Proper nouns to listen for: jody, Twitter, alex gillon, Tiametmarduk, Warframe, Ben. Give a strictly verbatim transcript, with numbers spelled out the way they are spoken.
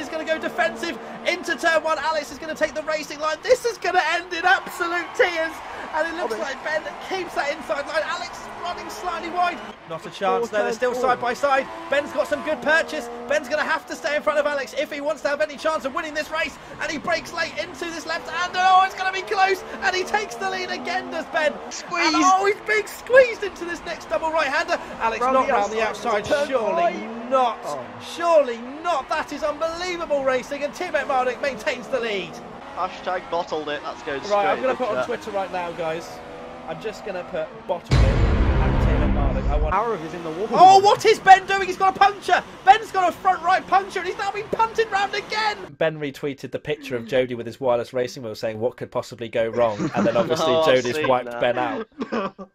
is going to go defensive into turn one. Alex is going to take the racing line. This is going to end in absolute tears. And it looks like Ben keeps that inside line. Alex is running slightly wide. Not a chance there. They're still side by side. Ben's got some good purchase. Ben's going to have to stay in front of Alex if he wants to have any chance of winning this race. And he breaks late into this left-hander. Oh, it's going to be close. And he takes the lead again, does Ben. Squeeze. Oh, he's being squeezed into this next double right-hander. Alex not round the outside. Surely not. Surely not. That is unbelievable racing. And Tiametmarduk maintains the lead. Hashtag bottled it. That's going straight. Right, I'm going to put on Twitter right now, guys. I'm just going to put bottled it and Tiametmarduk. I want. Arrow is in the wall. Oh, what is Ben doing? He's got a puncture. Ben's got a front right puncture, and he's now been punted round again. Ben retweeted the picture of Jody with his wireless racing wheel, saying what could possibly go wrong, and then obviously oh, Jody's wiped that. Ben out.